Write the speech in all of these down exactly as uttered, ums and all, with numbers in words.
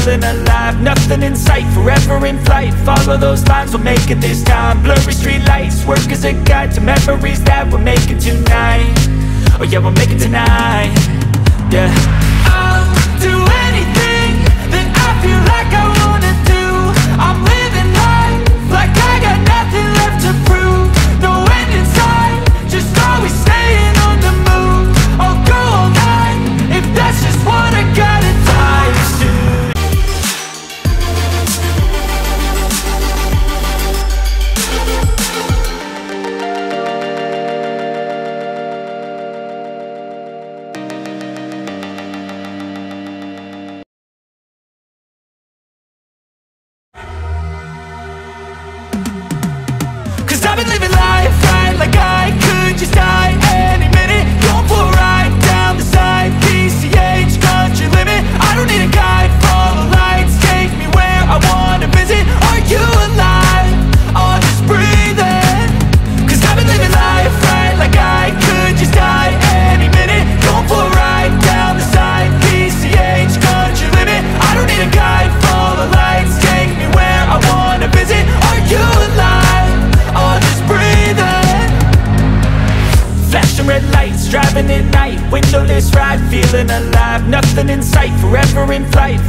feeling alive, nothing in sight, forever in flight. Follow those lines, we'll make it this time. Blurry street lights, work as a guide to memories that we're making tonight. Oh yeah, we'll make it tonight, yeah. I'll do anything that I feel like I wanna do. I'm living life like I got nothing left to prove. No end in sight, just always staying on the move. I'll go all night, if that's just what I gotta do.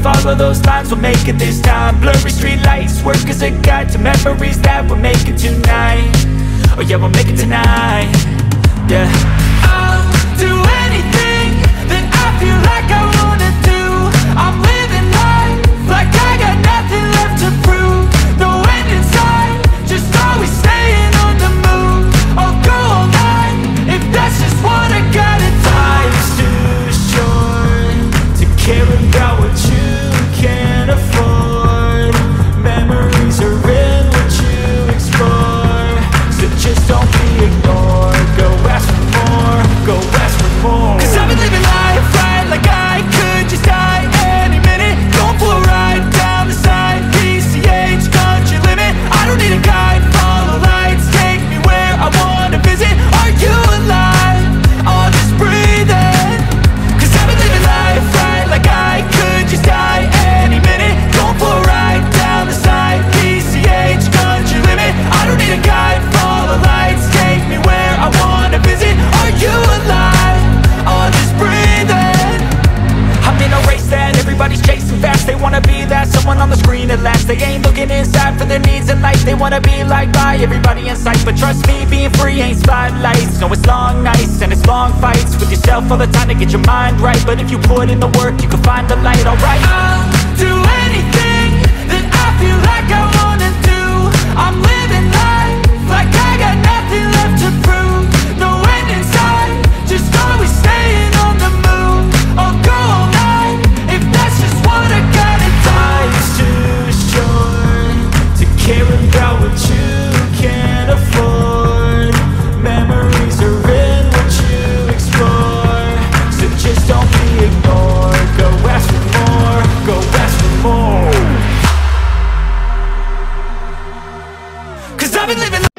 Follow those lines, we'll make it this time. Blurry street lights, work as a guide to memories that we're making tonight. Oh yeah, we'll make it tonight, yeah. I'll do anything that I feel like I wanna do. I'm living life like I got nothing left to prove. No end in sight, just always staying on the move. I'll go all night, if that's just what I gotta do. Life's too short to care about what you can't afford. Memories are in what you explore, so just don't be ignored. Go ask for more, go ask for more. 'Cause I've been living life right like I could just die any minute. Going for a ride down the side, P C H country limit. I don't need a guide, follow lights, take me where I wanna visit. Are you alive? I'll just breathe in. 'Cause I've been living life right like I could just die any minute. I don't need a guide, follow lights, take me where I wanna visit. Are you alive? I'll just breathe in. I'm in a race that everybody's chasing fast. They wanna be that someone on the screen at last. They ain't looking inside for their needs in life. They wanna be liked by everybody in sight. But trust me, being free ain't spotlights. No, it's long nights and it's long fights with yourself all the time to get your mind right. But if you put in the work, you can find the light, alright. I'll do anything that I feel like I wanna do. I'm living life like I got nothing left to prove. No end in sight, just always staying on the move. I'll go all night, if that's just what I gotta do. Life's too short to care about what you can't afford. Memories are in what you explore, so just don't be ignored. Go ask for more, go ask for more. 'Cause I've been living